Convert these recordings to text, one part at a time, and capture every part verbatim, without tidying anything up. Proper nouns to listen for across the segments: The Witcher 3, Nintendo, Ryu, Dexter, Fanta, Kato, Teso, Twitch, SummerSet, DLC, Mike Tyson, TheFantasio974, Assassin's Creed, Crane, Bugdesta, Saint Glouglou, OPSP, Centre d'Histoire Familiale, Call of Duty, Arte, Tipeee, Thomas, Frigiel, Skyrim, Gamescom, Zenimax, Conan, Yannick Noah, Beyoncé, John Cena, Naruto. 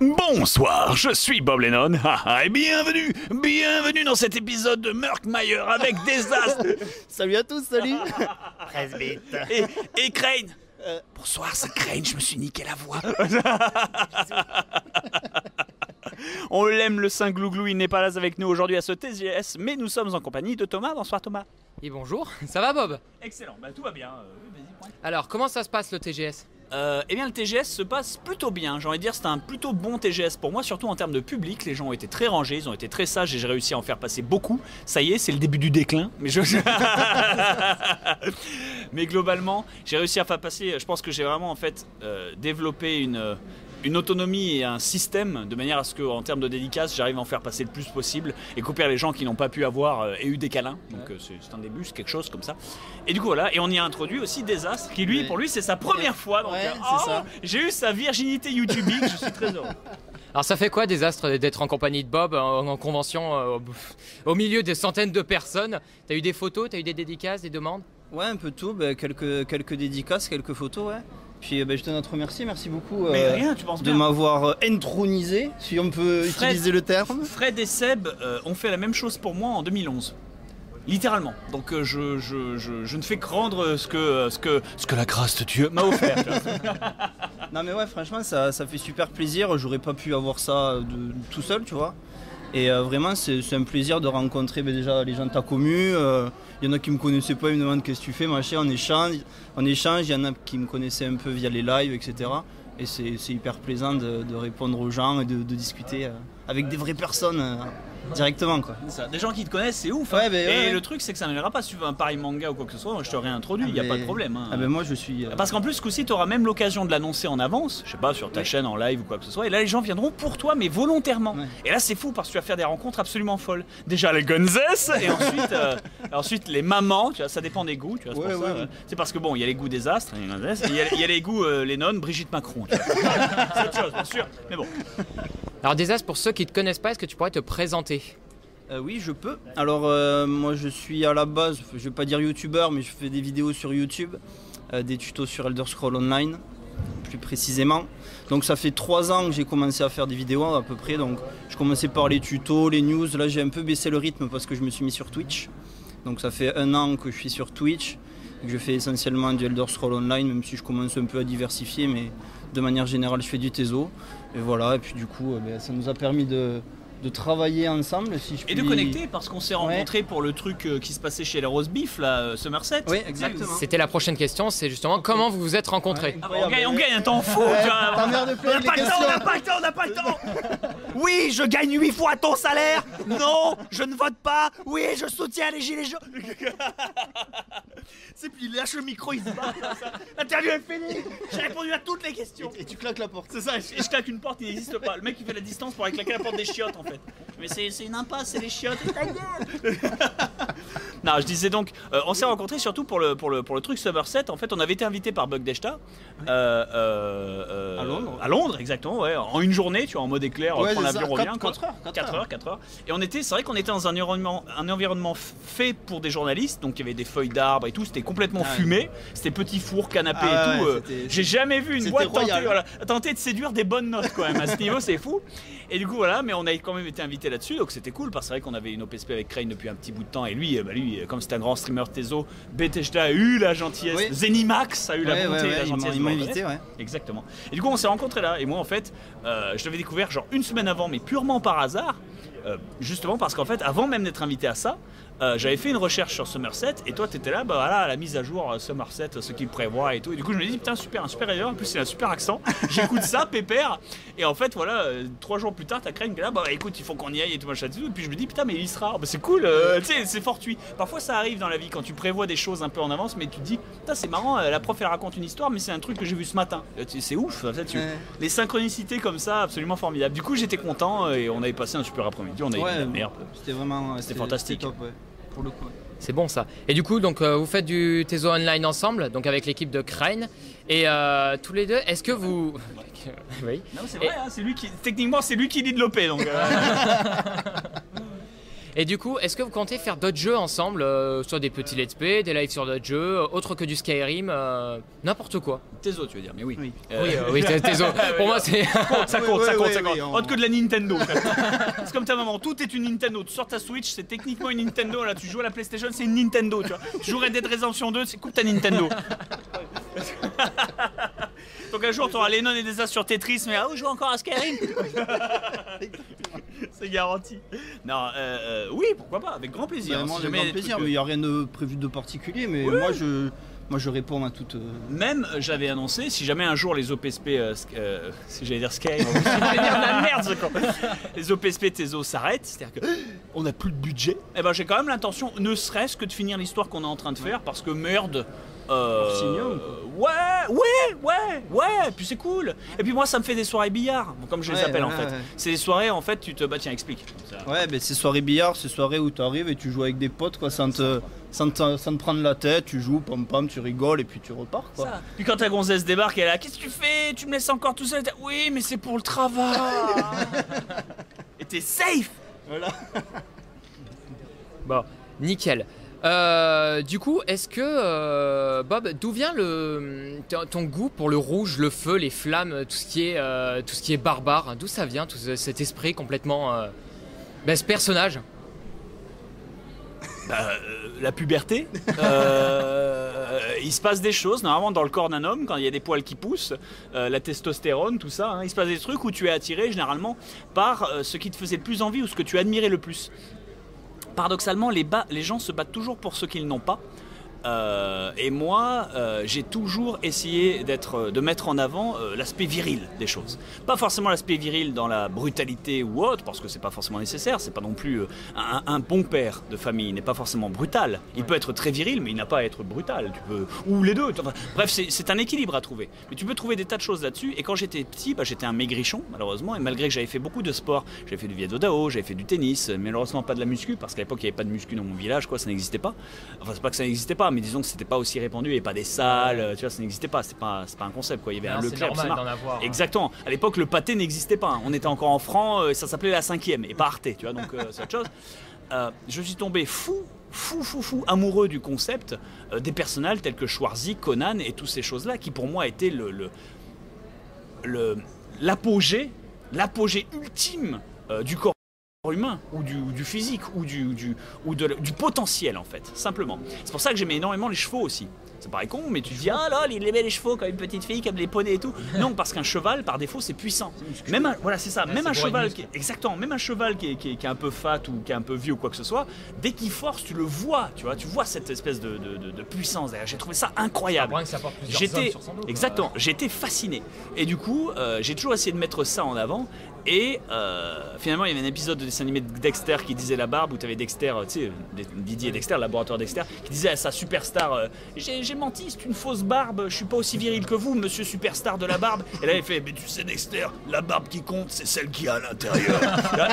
Bonsoir, je suis Bob Lennon, et bienvenue, bienvenue dans cet épisode de Merck Mayer avec Desastre. Salut à tous, salut. et, et Crane. Euh... Bonsoir, c'est Crane, je me suis niqué la voix. On l'aime le Saint Glouglou, il n'est pas là avec nous aujourd'hui à ce T G S, mais nous sommes en compagnie de Thomas. Bonsoir Thomas. Et bonjour, ça va Bob? Excellent, bah tout va bien. Euh, Alors, comment ça se passe le T G S? Euh, eh bien le T G S se passe plutôt bien, j'ai envie de dire c'était un plutôt bon T G S pour moi, surtout en termes de public, les gens ont été très rangés, ils ont été très sages et j'ai réussi à en faire passer beaucoup. Ça y est, c'est le début du déclin, mais je... mais globalement, j'ai réussi à faire passer, je pense que j'ai vraiment en fait euh, développé une... une autonomie et un système de manière à ce que, en termes de dédicaces, j'arrive à en faire passer le plus possible et couper les gens qui n'ont pas pu avoir euh, et eu des câlins. Donc ouais. euh, c'est un début, c'est quelque chose comme ça. Et du coup voilà, et on y a introduit aussi Desastre qui lui, ouais. pour lui, c'est sa première fois. Donc ouais, oh, j'ai eu sa virginité YouTube, je suis très heureux. Alors ça fait quoi Desastre d'être en compagnie de Bob en, en convention euh, au, au milieu des centaines de personnes? T'as eu des photos, t'as eu des dédicaces, des demandes? Ouais, un peu tout, bah, quelques, quelques dédicaces, quelques photos, ouais. Puis bah, je te donne notre merci, merci beaucoup euh, rien, de m'avoir euh, intronisé, si on peut Fred, utiliser le terme. Fred et Seb euh, ont fait la même chose pour moi en deux mille onze, littéralement. Donc euh, je, je, je, je ne fais que rendre ce que, ce que, ce que la grâce de Dieu m'a offert. Non mais ouais, franchement, ça, ça fait super plaisir, j'aurais pas pu avoir ça de, tout seul, tu vois. Et euh, vraiment, c'est un plaisir de rencontrer bah, déjà les gens de ta commu. Euh, il y en a qui me connaissaient pas, ils me demandent qu'est-ce que tu fais, machin, on échange. On échange, il y en a qui me connaissaient un peu via les lives, et cetera. Et c'est hyper plaisant de, de répondre aux gens et de, de discuter euh, avec des vraies personnes euh, directement, quoi. Ça, des gens qui te connaissent, c'est ouf. Hein. Ouais, bah, ouais, et ouais. Le truc, c'est que ça n'arrivera pas si tu veux un pareil manga ou quoi que ce soit. Je te réintroduis, il ah n'y a bah, pas de problème. Hein. Ah bah, moi, je suis, euh... Parce qu'en plus, ce coup-ci, tu auras même l'occasion de l'annoncer en avance, je sais pas, sur ta ouais. chaîne, en live ou quoi que ce soit. Et là, les gens viendront pour toi, mais volontairement. Ouais. Et là, c'est fou parce que tu vas faire des rencontres absolument folles. Déjà, les gonzesses et ensuite, euh, ensuite les mamans. Tu vois, ça dépend des goûts. Ouais, c'est ouais, ouais. euh, parce que bon, il y a les goûts Desastre, il y, y a les goûts euh, les nonnes, Brigitte Macron. C'est autre chose, bien sûr, mais bon. Alors Desastre, pour ceux qui ne te connaissent pas, est-ce que tu pourrais te présenter? euh, Oui, je peux. Alors euh, moi je suis à la base, je ne vais pas dire youtubeur, mais je fais des vidéos sur YouTube, euh, des tutos sur Elder Scrolls Online, plus précisément. Donc ça fait trois ans que j'ai commencé à faire des vidéos à peu près, donc je commençais par les tutos, les news, là j'ai un peu baissé le rythme parce que je me suis mis sur Twitch. Donc ça fait un an que je suis sur Twitch, que je fais essentiellement du Elder Scrolls Online, même si je commence un peu à diversifier, mais... de manière générale, je fais du Teso, et voilà, et puis du coup, ça nous a permis de, de travailler ensemble. Si je puis... Et de connecter, parce qu'on s'est rencontrés ouais. pour le truc qui se passait chez les Rose Beef, là, SummerSet. Oui, exactement. C'était la prochaine question, c'est justement comment vous vous êtes rencontrés. Ouais, ah bah, on, gagne, on gagne un temps fou. Ouais, on n'a pas le temps, on n'a pas le temps, on n'a pas le temps. Oui, je gagne huit fois ton salaire. Non, je ne vote pas. Oui, je soutiens les gilets jaunes. C'est puis il lâche le micro, il se bat. L'interview est finie. J'ai répondu à toutes les questions. Et, et tu claques la porte. C'est ça, et je, je claque une porte, il n'existe pas. Le mec il fait la distance pour aller claquer la porte des chiottes en fait. Mais c'est une impasse, c'est les chiottes. Non, je disais donc, euh, on s'est rencontrés surtout pour le, pour le, pour le truc SummerSet. En fait, on avait été invité par Bugdesta. Euh, euh, euh, à Londres. À Londres, exactement, ouais. En une journée, tu vois, en mode éclair, ouais, prendre l'avion, revient. quatre heures, quatre heures. Et on était, c'est vrai qu'on était dans un environnement, un environnement fait pour des journalistes. Donc il y avait des feuilles d'arbres et tout, c'était complètement ah, fumé. Ouais. C'était petit four, canapé ah, et tout. Ouais, euh, J'ai jamais vu une boîte tenter, voilà, tenter de séduire des bonnes notes quand même. À ce niveau, c'est fou. Et du coup, voilà, mais on a quand même été invité là-dessus, donc c'était cool parce que c'est vrai qu'on avait une O P S P avec Crane depuis un petit bout de temps et lui, bah lui comme c'était un grand streamer Teso, B T G a eu la gentillesse, oui. Zenimax a eu ouais, la bonté ouais, ouais, et la gentillesse. Ils m'ont invité, ouais. Exactement. Et du coup, on s'est rencontrés là et moi en fait, euh, je l'avais découvert genre une semaine avant, mais purement par hasard, euh, justement parce qu'en fait, avant même d'être invité à ça, Euh, j'avais fait une recherche sur SummerSet et toi t'étais là, bah voilà, la mise à jour euh, SummerSet, ce qu'il prévoit et tout. Et du coup je me dis putain super, un super ailleurs, en plus il a un super accent, j'écoute ça, pépère. Et en fait voilà, euh, trois jours plus tard t'as Crane qui est là, bah écoute il faut qu'on y aille et tout machin et tout. Et puis je me dis putain mais il sera, bah, c'est cool, euh, tu sais c'est fortuit. Parfois ça arrive dans la vie quand tu prévois des choses un peu en avance mais tu te dis putain c'est marrant, euh, la prof elle raconte une histoire mais c'est un truc que j'ai vu ce matin. C'est ouf, ça, tu... ouais. Les synchronicités comme ça, absolument formidable. Du coup j'étais content et on avait passé un super après-midi, on avait ouais, la merde. C'était vraiment, c'était fantastique. Top, ouais. Pour le coup. C'est bon ça. Et du coup, donc, euh, vous faites du Teso Online ensemble, donc avec l'équipe de Crane. Et euh, tous les deux, est-ce que vous... Oui. Non, c'est vrai, et... hein, c'est lui qui... Techniquement, c'est lui qui lit de l'O P, donc... Euh... Et du coup, est-ce que vous comptez faire d'autres jeux ensemble, euh, soit des petits let's play, des lives sur d'autres jeux, euh, autre que du Skyrim, euh, n'importe quoi. Teso, tu veux dire, mais oui. Oui, euh... oui, euh, oui Teso. Pour moi, c'est ça compte, ça compte, ça compte. Autre que de la Nintendo. C'est comme ta maman, tout est une Nintendo. Tu sors ta Switch, c'est techniquement une Nintendo. Là, tu joues à la PlayStation, c'est une Nintendo. Tu vois, tu joues Red Dead Redemption deux, c'est coupe ta Nintendo. Donc un jour, t'auras Lennon et Desastre sur Tetris, mais ah, on joue encore à Skyrim. C'est garanti. Non, euh, euh, oui, pourquoi pas, avec grand plaisir. Bah, moi, si avec grand plaisir, mais il n'y a rien de prévu de particulier, mais oui. moi je... Moi je réponds à toute. Euh... Même j'avais annoncé, si jamais un jour les O P S P, euh, euh, si j'allais dire Skyrim, la merde, quoi. Les O P S P Teso s'arrêtent, c'est-à-dire qu'on n'a plus de budget, et ben j'ai quand même l'intention, ne serait-ce que de finir l'histoire qu'on est en train de faire, parce que merde. Euh, Signaux, ouais, ouais, ouais, ouais, et puis c'est cool. Et puis moi ça me fait des soirées billard, comme je les ouais, appelle ouais, en fait. Ouais. C'est des soirées en fait, tu te bah tiens explique. Ça. Ouais, mais c'est soirées billard, c'est soirées où tu arrives et tu joues avec des potes quoi, sans te, sans te, sans te prendre la tête, tu joues, pam pam, tu rigoles et puis tu repars quoi. Ça. Puis quand ta gonzesse débarque, elle est là, qu'est-ce que tu fais? Tu me laisses encore tout seul? Oui, mais c'est pour le travail. Et t'es safe. Voilà. Bon, nickel. Euh, du coup, est-ce que, euh, Bob, d'où vient le, ton goût pour le rouge, le feu, les flammes, tout ce qui est, euh, tout ce qui est barbare? D'où ça vient, tout ce, cet esprit complètement... Euh, bah, ce personnage? Bah, euh, la puberté. euh, il se passe des choses, normalement, dans le corps d'un homme, quand il y a des poils qui poussent, euh, la testostérone, tout ça. Hein, il se passe des trucs où tu es attiré, généralement, par euh, ce qui te faisait le plus envie ou ce que tu admirais le plus. Paradoxalement, les, bas, les gens se battent toujours pour ce qu'ils n'ont pas. Euh, et moi, euh, j'ai toujours essayé d'être, de mettre en avant euh, l'aspect viril des choses. Pas forcément l'aspect viril dans la brutalité ou autre, parce que c'est pas forcément nécessaire. C'est pas non plus euh, un, un bon père de famille n'est pas forcément brutal. Il peut être très viril, mais il n'a pas à être brutal. Tu peux, ou les deux. Enfin, bref, c'est un équilibre à trouver. Mais tu peux trouver des tas de choses là-dessus. Et quand j'étais petit, bah, j'étais un maigrichon malheureusement. Et malgré que j'avais fait beaucoup de sport, j'avais fait du viado-dao, j'avais fait du tennis, malheureusement pas de la muscu, parce qu'à l'époque il n'y avait pas de muscu dans mon village, quoi, ça n'existait pas. Enfin, c'est pas que ça n'existait pas. Mais disons que c'était pas aussi répandu et pas des salles, tu vois, ça n'existait pas, c'est pas, pas un concept quoi. Il y avait non, un Leclerc, c'est normal d'en avoir. Hein. Exactement, à l'époque le pâté n'existait pas, hein. On était encore en franc, et ça s'appelait la cinquième et pas Arte, tu vois, donc euh, c'est autre chose. Euh, je suis tombé fou, fou, fou, fou, amoureux du concept euh, des personnages tels que Schwarzy, Conan et toutes ces choses-là qui pour moi étaient le, le, le, l'apogée, l'apogée ultime euh, du corps humain ou du, ou du physique ou du, du, ou de, du potentiel en fait simplement. C'est pour ça que j'aimais énormément les chevaux aussi. Ça paraît con mais tu te dis ah là il aimait les chevaux comme une petite fille qui aime les poneys et tout. Non, parce qu'un cheval par défaut c'est puissant. Même un, voilà c'est ça. Même un cheval qui est, exactement même un cheval qui est, qui, est, qui est un peu fat ou qui est un peu vieux ou quoi que ce soit, dès qu'il force tu le vois, tu vois, tu vois cette espèce de, de, de, de puissance derrière. J'ai trouvé ça incroyable. J'étais exactement j'étais fasciné et du coup euh, j'ai toujours essayé de mettre ça en avant. Et euh, finalement, il y avait un épisode de dessin animé de Dexter qui disait la barbe, où tu avais Dexter, tu sais, Didier Dexter, le laboratoire Dexter, qui disait à sa superstar euh, j'ai menti, c'est une fausse barbe, je suis pas aussi viril que vous, monsieur superstar de la barbe. Et là, il fait mais tu sais, Dexter, la barbe qui compte, c'est celle qui a à l'intérieur.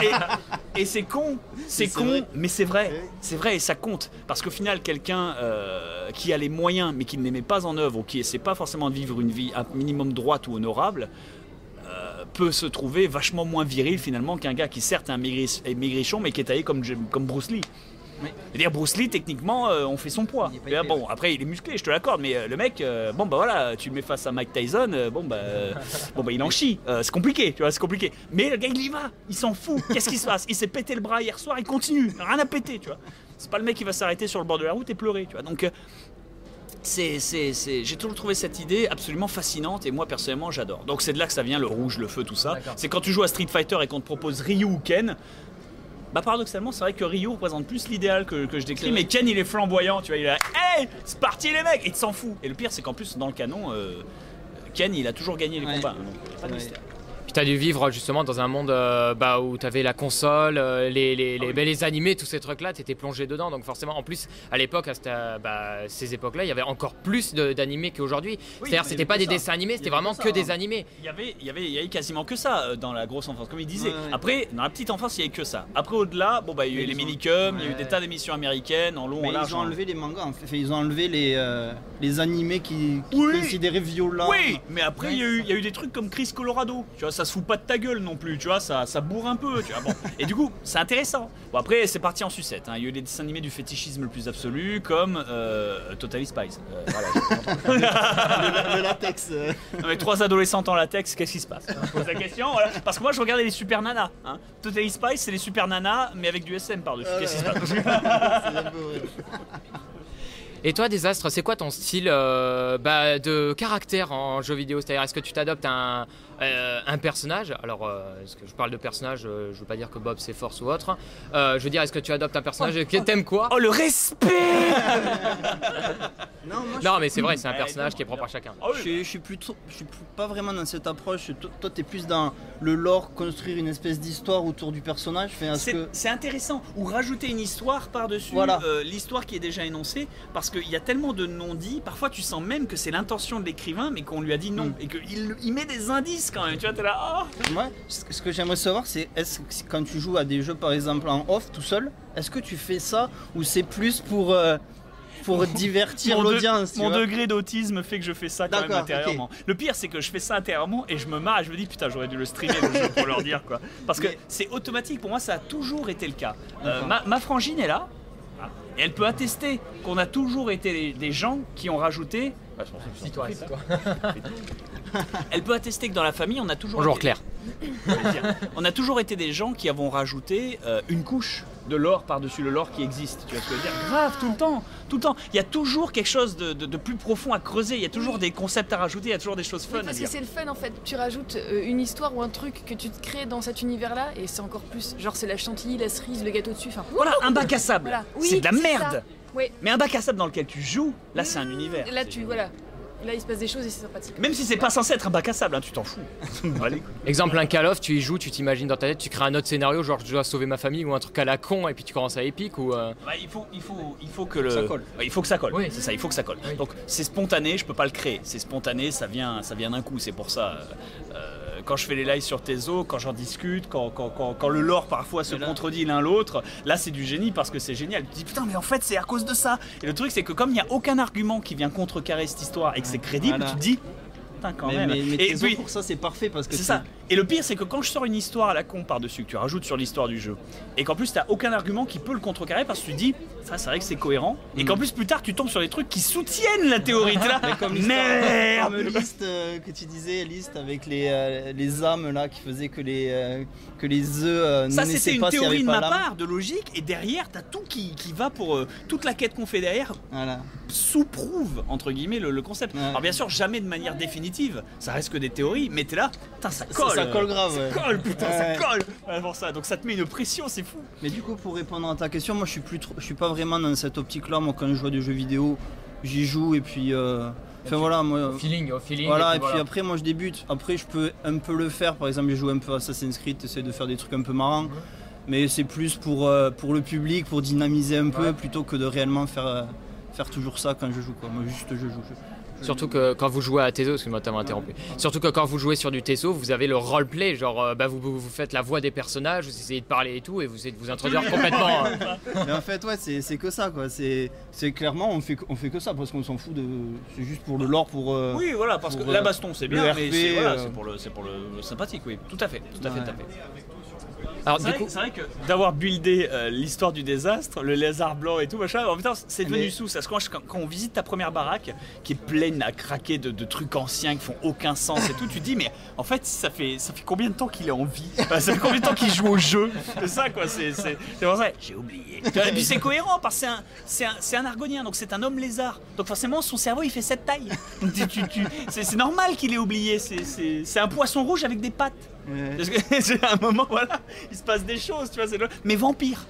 Et, et c'est con, c'est con, vrai. Mais c'est vrai, c'est vrai et ça compte. Parce qu'au final, quelqu'un euh, qui a les moyens, mais qui ne les met pas en œuvre, ou qui essaie pas forcément de vivre une vie un minimum droite ou honorable, peut se trouver vachement moins viril finalement qu'un gars qui certes est un maigri est maigrichon mais qui est taillé comme, comme Bruce Lee. Oui. C'est-à-dire Bruce Lee techniquement euh, on fait son poids. Là, épais, bon ouais. Après il est musclé je te l'accorde mais euh, le mec euh, bon bah voilà tu le mets face à Mike Tyson euh, bon bah euh, bon bah il en chie euh, c'est compliqué tu vois c'est compliqué mais le gars il y va il s'en fout qu'est-ce qui se passe il s'est pété le bras hier soir il continue rien à péter tu vois c'est pas le mec qui va s'arrêter sur le bord de la route et pleurer tu vois donc euh, j'ai toujours trouvé cette idée absolument fascinante et moi personnellement j'adore. Donc c'est de là que ça vient le rouge, le feu, tout ça. C'est quand tu joues à Street Fighter et qu'on te propose Ryu ou Ken. Bah paradoxalement c'est vrai que Ryu représente plus l'idéal que, que je décris. Mais Ken il est flamboyant, tu vois, il est là, hey, c'est parti les mecs, il s'en fout. Et le pire c'est qu'en plus dans le canon, euh, Ken il a toujours gagné les ouais. combats. Pas de mystère. Puis t'as dû vivre justement dans un monde euh, bah, où t'avais la console, euh, les, les, les, oh oui. bah, les animés, tous ces trucs-là, t'étais plongé dedans. Donc forcément, en plus, à l'époque, à cette, bah, ces époques-là, il y avait encore plus d'animés qu'aujourd'hui. Oui, c'est-à-dire c'était pas des ça. dessins animés, c'était vraiment que, ça, que hein. des animés. Il y avait, il y avait, il y avait quasiment que ça euh, dans la grosse enfance, comme il disait. Ouais, ouais. Après, dans la petite enfance, il y avait que ça. Après, au-delà, bon bah il y a eu les minicums, ouais. il y a eu des tas d'émissions américaines en long, mais en large. Ils ont enlevé les mangas, en fait. Ils ont enlevé les, euh, les animés qui, qui oui. considéraient violents. Oui, mais après, il ouais. y, y a eu des trucs comme Chris Colorado, tu vois. ça se fout pas de ta gueule non plus, tu vois, ça, ça bourre un peu, tu vois, bon. Et du coup, c'est intéressant. Bon, après, c'est parti en sucette, hein. Il y a eu des dessins animés du fétichisme le plus absolu, comme euh, Totally Spies. Euh, voilà, le, la, le latex. Euh. Avec trois adolescentes en latex, qu'est-ce qui se passe? Je pose la question, voilà. Parce que moi, je regardais les super nanas, hein. Totally Spies, c'est les super nanas, mais avec du S M par-dessus. Euh, qu'est-ce qui euh, se passe? Et toi, Desastre, c'est quoi ton style euh, bah, de caractère en jeu vidéo? C'est-à-dire, est-ce que tu t'adoptes un, euh, un personnage? Alors, euh, est-ce que je parle de personnage, euh, je veux pas dire que Bob s'efforce ou autre. Euh, je veux dire, est-ce que tu adoptes un personnage oh, qui t'aime quoi? Oh, le respect. Non, moi, non mais c'est vrai, c'est un personnage ouais, qui est propre à chacun. Oh, oui. je, je suis plutôt, je suis pas vraiment dans cette approche. Toi, t'es plus dans le lore, construire une espèce d'histoire autour du personnage. C'est que... intéressant. Ou rajouter une histoire par-dessus l'histoire voilà. euh, qui est déjà énoncée. Parce qu'il y a tellement de non-dits, parfois tu sens même que c'est l'intention de l'écrivain, mais qu'on lui a dit non, mm. et qu'il il met des indices quand même, tu vois, t'es là, oh. Ouais, ce que j'aimerais savoir, c'est est-ce que quand tu joues à des jeux, par exemple, en off, tout seul, est-ce que tu fais ça, ou c'est plus pour... Euh... pour divertir l'audience. Mon, de, mon degré d'autisme fait que je fais ça quand même intérieurement. Okay. Le pire, c'est que je fais ça intérieurement et je me marre et je me dis putain, j'aurais dû le streamer le jeu pour leur dire quoi. Parce que mais... c'est automatique, pour moi ça a toujours été le cas. Euh, ma, ma frangine est là et elle peut attester qu'on a toujours été des gens qui ont rajouté. Bah, je pense que si toi, si toi. Elle peut attester que dans la famille, on a toujours. Bonjour été... Claire. On a toujours été des gens qui avons rajouté euh, une couche de lore par-dessus le lore qui existe. Tu vois ce que je veux dire? Grave, tout le temps, tout le temps. Il y a toujours quelque chose de, de, de plus profond à creuser. Il y a toujours des concepts à rajouter. Il y a toujours des choses fun. Oui, parce à dire. Que c'est le fun en fait. Tu rajoutes euh, une histoire ou un truc que tu te crées dans cet univers-là, et c'est encore plus. Genre c'est la chantilly, la cerise, le gâteau dessus. Enfin. Voilà, un bac à sable. Voilà. Oui, c'est de la merde. Ça. Oui. Mais un bac à sable dans lequel tu joues, là c'est un univers. Là tu voilà. Là, il se passe des choses et c'est sympathique. Même si c'est pas censé être un bac à sable, hein, tu t'en fous. Allez, exemple, un Call of, tu y joues, tu t'imagines dans ta tête, tu crées un autre scénario, genre je dois sauver ma famille ou un truc à la con et puis tu commences à épique ou. Euh... Bah, il faut, il faut, il faut que le. Ça colle. Bah, il faut que ça colle. Oui. C'est ça, il faut que ça colle. Oui. Donc c'est spontané, je peux pas le créer. C'est spontané, ça vient, ça vient d'un coup. C'est pour ça. Euh, euh, quand je fais les lives sur Teso, quand j'en discute, quand, quand, quand, quand le lore parfois se là. contredit l'un l'autre, là c'est du génie parce que c'est génial. Tu te dis putain mais en fait c'est à cause de ça. Et le truc c'est que comme il n'y a aucun argument qui vient contrecarrer cette histoire et que c'est crédible, voilà. Tu te dis putain quand mais, même. Mais, mais et Teso, oui, pour ça c'est parfait parce que c'est ça. Et le pire c'est que quand je sors une histoire à la con par-dessus, que tu rajoutes sur l'histoire du jeu, et qu'en plus tu n'as aucun argument qui peut le contrecarrer parce que tu te dis ça c'est vrai que c'est cohérent, mmh. et qu'en plus plus tard tu tombes sur des trucs qui soutiennent la théorie. T'es là, comme merde. La liste euh, que tu disais, liste avec les, euh, les âmes là qui faisaient que les euh, que les œufs euh, ça c'était une théorie si de ma part, de logique, et derrière t'as tout qui, qui va pour euh, toute la quête qu'on fait derrière, voilà. Sous-prouve entre guillemets le, le concept. Ouais. Alors bien sûr jamais de manière définitive, ça reste que des théories, mais t'es là, putain ça colle. Ça, ça colle grave. Ça ouais. colle putain, ouais. ça colle. Voilà pour ça. Donc ça te met une pression, c'est fou. Mais du coup pour répondre à ta question, moi je suis plus trop, je suis pas vraiment dans cette optique là. Moi quand je joue à des jeux vidéo j'y joue et puis euh, enfin voilà moi, feeling, feeling voilà et, et puis voilà. Après moi je débute, après je peux un peu le faire, par exemple je joue un peu à Assassin's Creed, j'essaie de faire des trucs un peu marrants, mmh. mais c'est plus pour, euh, pour le public, pour dynamiser un ouais. peu plutôt que de réellement faire, euh, faire toujours ça quand je joue quoi. Moi juste je joue, je... Surtout que quand vous jouez à Teso, excuse-moi, t'as interrompu. Surtout que quand vous jouez sur du Teso, vous avez le roleplay, genre euh, bah vous, vous faites la voix des personnages, vous essayez de parler et tout, et vous essayez de vous introduire complètement. Hein. Mais en fait, ouais, c'est que ça, quoi. C'est clairement, on fait, on fait que ça, parce qu'on s'en fout de. C'est juste pour le lore, pour. Euh, oui, voilà, parce pour, que euh, la baston, c'est bien, R P, mais c'est voilà, euh... pour, le, pour le, le sympathique, oui. Tout à fait, tout à fait, ouais. tout à fait. C'est coup... vrai que d'avoir buildé euh, l'histoire du désastre, le lézard blanc et tout machin, en même c'est devenu mais... sous. Ça, quand, quand on visite ta première baraque qui est pleine à craquer de, de trucs anciens qui font aucun sens et tout, tu te dis mais en fait ça fait ça fait combien de temps qu'il est en vie, enfin, ça fait combien de temps qu'il joue au jeu, c'est ça quoi, c'est pour ça. J'ai oublié. Et puis c'est cohérent parce que c'est un c'est un, un argonien, donc c'est un homme lézard, donc forcément son cerveau il fait cette taille. C'est normal qu'il ait oublié. C'est un poisson rouge avec des pattes. Ouais. Parce que, à un moment, voilà, il se passe des choses, tu vois, c'est le... Mais vampire.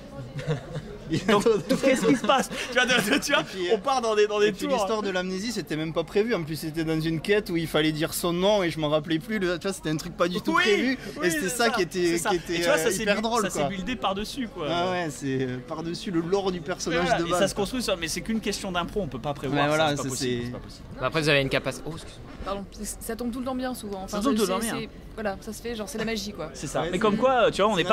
Donc, qu'est-ce qui se passe? Tu vois, de, de, tu vois puis, on part dans des, dans des tours. L'histoire de l'amnésie, c'était même pas prévu. En plus, c'était dans une quête où il fallait dire son nom et je m'en rappelais plus. Le, tu vois, c'était un truc pas du tout oui, prévu. Oui, et c'était ça, ça qui était, ça. Qui était tu vois, ça hyper bu, drôle. Ça s'est buildé par-dessus, quoi. Ah ouais, c'est euh, par-dessus le lore du personnage voilà, de base. Et ça se construit, ça, mais c'est qu'une question d'impro, on peut pas prévoir. Ouais, voilà, c'est pas, pas possible. Bah après, vous avez une capacité. Oh, pardon, ça tombe tout le temps bien souvent. Enfin, ça tombe tout le temps bien. Voilà, ça se fait, genre, c'est la magie, quoi. C'est ça. Mais comme quoi, tu vois, on n'est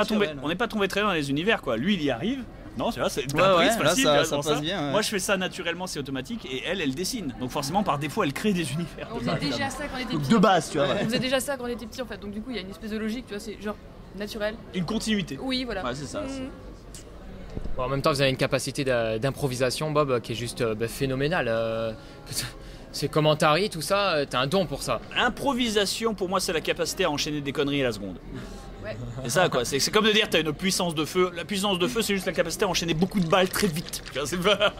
pas tombé très loin dans les univers, quoi. Lui, il y arrive. Non, tu vois, c'est ouais, ouais, facile. Là, ça, ça passe ça. bien. Ouais. Moi, je fais ça naturellement, c'est automatique. Et elle, elle dessine. Donc, forcément, par défaut, elle crée des univers. On faisait déjà ça quand on était petits. De base, tu vois. On faisait déjà ça quand on était petits, en fait. Donc, du coup, il y a une espèce de logique, tu vois, c'est genre naturel. Une continuité. Oui, voilà. Ouais, c'est ça. Mmh. Bon, en même temps, vous avez une capacité d'improvisation, Bob, qui est juste bah, phénoménale. Euh... C'est commentary, tout ça, t'as un don pour ça. Improvisation, pour moi, c'est la capacité à enchaîner des conneries à la seconde. Ouais. C'est ça, quoi. C'est comme de dire t'as une puissance de feu. La puissance de feu, c'est juste la capacité à enchaîner beaucoup de balles très vite. C'est pas...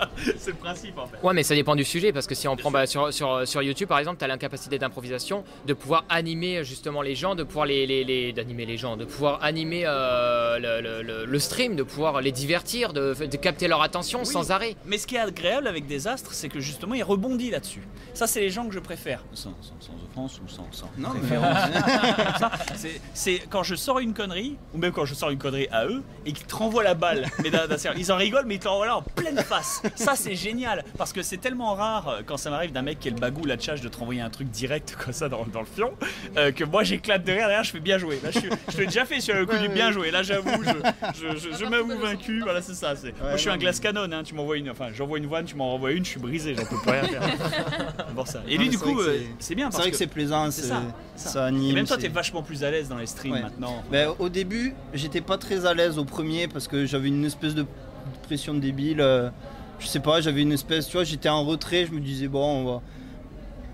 le principe, en fait. Ouais, mais ça dépend du sujet, parce que si on prend bah, sur, sur, sur YouTube, par exemple, t'as l'incapacité d'improvisation, de pouvoir animer justement les gens, de pouvoir les, les, les d'animer les gens, de pouvoir animer euh, le, le, le, le stream, de pouvoir les divertir, de, de capter leur attention oui. sans arrêt. Mais ce qui est agréable avec Desastre, c'est que justement, il rebondit là-dessus. Ça, c'est les gens que je préfère. Sans, sans, sans offense ou sans, sans non, préférence. Mais... c'est quand je sors une connerie, ou même quand je sors une connerie à eux, et qu'ils te renvoient la balle. Mais d'un, d'un, ils en rigolent, mais ils te renvoient là en pleine face. Ça, c'est génial, parce que c'est tellement rare quand ça m'arrive d'un mec qui a le bagou, la tchatche, de te renvoyer un truc direct comme ça dans, dans le fion, euh, que moi j'éclate de rire. Derrière, je fais bien jouer. Là, je, je l'ai déjà fait sur le coup ouais, du bien jouer. Là, j'avoue, je, je, je, je m'avoue vaincu. Voilà, c'est ça. Ouais, moi, je suis un glace canon. Hein. Tu m'envoies une, enfin, j'envoie une vanne, tu m'en renvoies une, je suis brisé, j'en peux plus rien faire. Bon, ça. Et lui non, du coup c'est bien, c'est vrai que c'est plaisant, c'est ça, ça. ça anime, et même toi t'es vachement plus à l'aise dans les streams ouais. maintenant ben, au début j'étais pas très à l'aise au premier parce que j'avais une espèce de pression débile, je sais pas, j'avais une espèce, tu vois, j'étais en retrait, je me disais bon on va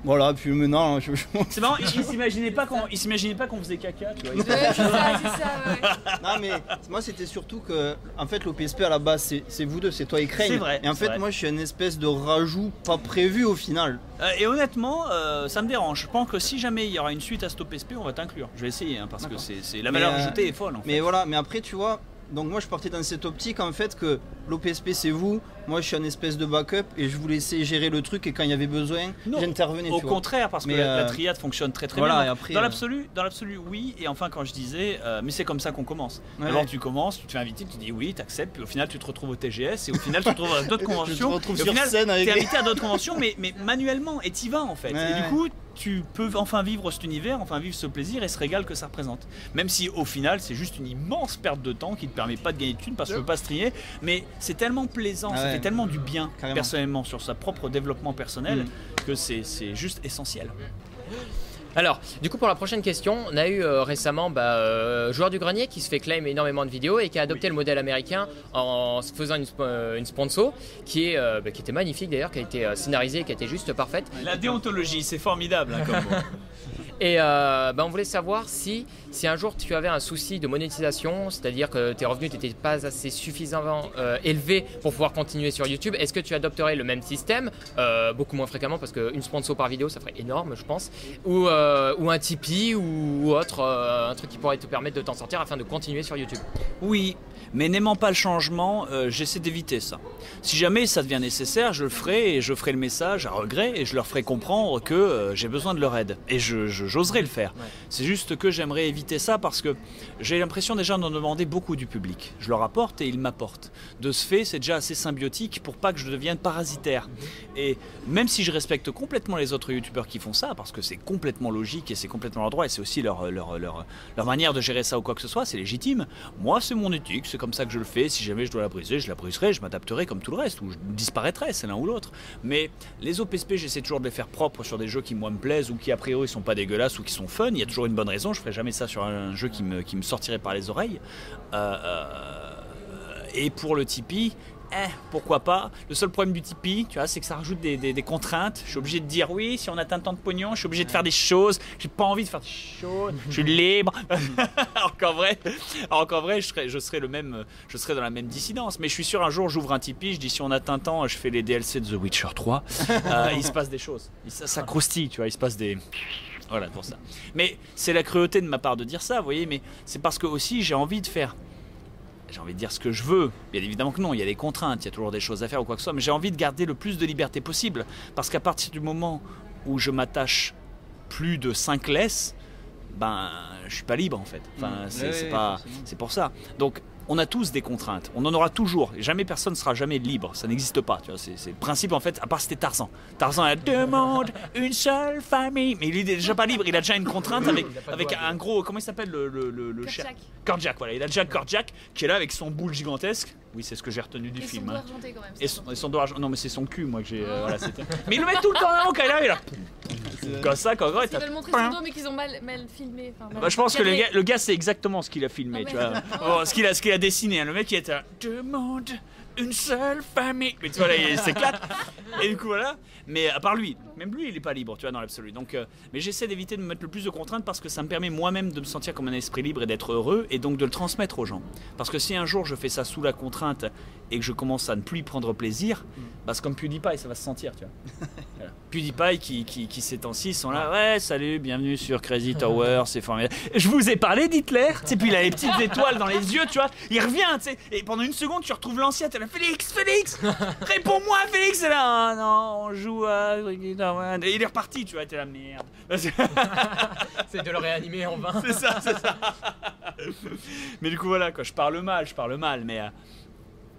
voilà, puis maintenant je... c'est marrant, il s'imaginait pas qu'on il s'imaginait pas qu'on faisait caca, tu vois. Ouais, c'est ça, c'est ça, ouais. Non mais moi c'était surtout que en fait l'O P S P à la base c'est vous deux, c'est toi et Crane. C'est vrai. Et en fait vrai. moi je suis une espèce de rajout pas prévu au final. Euh, et honnêtement, euh, ça me dérange. Je pense que si jamais il y aura une suite à cet O P S P, on va t'inclure. Je vais essayer hein, parce que c'est la valeur ajoutée euh, est folle en fait. Mais voilà, mais après tu vois, donc moi je partais dans cette optique en fait que l'O P S P c'est vous, moi je suis un espèce de backup et je vous laissais gérer le truc et quand il y avait besoin j'intervenais. Au contraire, parce que la, euh... la triade fonctionne très très voilà, bien. Et après, dans euh... l'absolu, dans l'absolu oui, et enfin quand je disais euh, mais c'est comme ça qu'on commence. Ouais. Alors tu commences, tu te fais inviter, tu dis oui, tu acceptes, puis au final tu te retrouves au T G S et au final tu te retrouves à d'autres conventions. Te retrouves et au final, tu es invité à d'autres conventions mais, mais manuellement et t'y vas en fait. Ouais, et ouais. du coup tu peux enfin vivre cet univers, enfin vivre ce plaisir et ce régal que ça représente. Même si au final c'est juste une immense perte de temps qui te permet pas de gagner de thunes parce que tu peux pas se trier, mais c'est tellement plaisant, ah ouais, ça fait tellement du bien carrément. personnellement sur sa propre développement personnel mmh. que c'est juste essentiel. Alors, du coup, pour la prochaine question, on a eu euh, récemment bah, euh, Joueur du Grenier qui se fait claim énormément de vidéos et qui a adopté oui. le modèle américain en se faisant une, euh, une sponsor qui, est, euh, bah, qui était magnifique d'ailleurs, qui a été euh, scénarisée, qui a été juste parfaite. La déontologie, c'est formidable hein, comme mot. Et euh, bah, on voulait savoir si, si un jour tu avais un souci de monétisation, c'est-à-dire que tes revenus n'étaient pas assez suffisamment euh, élevés pour pouvoir continuer sur YouTube, est-ce que tu adopterais le même système, euh, beaucoup moins fréquemment parce qu'une sponsor par vidéo ça ferait énorme je pense, ou euh, Euh, ou un Tipeee ou autre, euh, un truc qui pourrait te permettre de t'en sortir afin de continuer sur YouTube. Oui, mais n'aimant pas le changement, euh, j'essaie d'éviter ça. Si jamais ça devient nécessaire, je le ferai et je ferai le message à regret et je leur ferai comprendre que euh, j'ai besoin de leur aide. Et je, je, j'oserai le faire. Ouais. C'est juste que j'aimerais éviter ça parce que j'ai l'impression déjà d'en demander beaucoup du public. Je leur apporte et ils m'apportent. De ce fait, c'est déjà assez symbiotique pour pas que je devienne parasitaire. Et même si je respecte complètement les autres youtubeurs qui font ça, parce que c'est complètement logique et c'est complètement leur droit et c'est aussi leur, leur, leur, leur manière de gérer ça ou quoi que ce soit, c'est légitime. Moi, c'est mon éthique, c'est comme ça que je le fais. Si jamais je dois la briser, je la briserai, je m'adapterai comme tout le reste ou je disparaîtrai, c'est l'un ou l'autre. Mais les O P S P, j'essaie toujours de les faire propres sur des jeux qui moi me plaisent ou qui a priori sont pas dégueulasses ou qui sont fun. Il y a toujours une bonne raison, je ferai jamais ça sur un jeu qui me, qui me sortirait par les oreilles. Euh, euh, et pour le Tipeee, Eh, pourquoi pas. Le seul problème du Tipeee, tu vois, c'est que ça rajoute des, des, des contraintes. Je suis obligé de dire oui, si on atteint tant de pognon, je suis obligé de faire des choses. J'ai pas envie de faire des choses. Je suis libre. Alors qu'en vrai, alors qu'en vrai, je serais, je serais le même, je serais dans la même dissidence. Mais je suis sûr, un jour, j'ouvre un Tipeee, je dis si on atteint tant, je fais les D L C de The Witcher trois. Euh, il se passe des choses. Ça, ça croustille, tu vois. Il se passe des. Voilà pour ça. Mais c'est la cruauté de ma part de dire ça, vous voyez. Mais c'est parce que aussi, j'ai envie de faire. J'ai envie de dire ce que je veux. Bien évidemment que non, il y a des contraintes, il y a toujours des choses à faire ou quoi que ce soit, mais j'ai envie de garder le plus de liberté possible. Parce qu'à partir du moment où je m'attache plus de cinq laisses, ben, je suis pas libre en fait. Enfin, mmh. c'est, oui, c'est, pas, c'est pour ça. Donc, on a tous des contraintes. On en aura toujours. Jamais personne ne sera jamais libre. Ça n'existe pas. Tu vois, c'est, c'est le principe en fait. À part c'était Tarzan. Tarzan a deux mondes, une seule famille. Mais il est déjà pas libre. Il a déjà une contrainte avec, avec un bien. gros. Comment il s'appelle le, le, le, le Korjak. Cher... Korjak. Voilà. Il a déjà Korjak qui est là avec son boule gigantesque. Oui, c'est ce que j'ai retenu du et film. Son hein. argenté, quand même, et son, et son doigt argenté. Non, mais c'est son cul, moi que j'ai. Euh, voilà, mais il le met tout le temps là. Quand il arrive, là. Comme ça, quand vrai, ils veulent montrer son dos, mais qu'ils ont mal, mal filmé. Mal bah, je pense cadré. que le gars, le gars, c'est exactement ce qu'il a filmé, non, tu vois. Oh, ce qu'il a, ce qu'il a dessiné. Hein. Le mec, il était « Demande une seule famille ». Mais tu vois, là, il s'éclate. Et du coup, voilà. Mais à part lui, même lui, il est pas libre, tu vois, dans l'absolu. Donc, euh, mais j'essaie d'éviter de me mettre le plus de contraintes parce que ça me permet moi-même de me sentir comme un esprit libre et d'être heureux et donc de le transmettre aux gens. Parce que si un jour je fais ça sous la contrainte et que je commence à ne plus y prendre plaisir, mm. bah c'est comme PewDiePie, ça va se sentir, tu vois. Voilà. PewDiePie qui, qui, qui ces temps-ci sont là, ouais, salut, bienvenue sur Crazy Tower, c'est formidable. Je vous ai parlé d'Hitler, tu sais, puis il a les petites étoiles dans les yeux, tu vois, il revient, tu sais, et pendant une seconde, tu retrouves l'ancien, t'es là, Félix, Félix, réponds-moi, Félix, et là, ah, non, on joue à... Et il est reparti, tu vois, t'es là, merde. C'est de le réanimer en vain. C'est ça, c'est ça. Mais du coup, voilà, quoi, je parle mal, je parle mal, mais... Euh...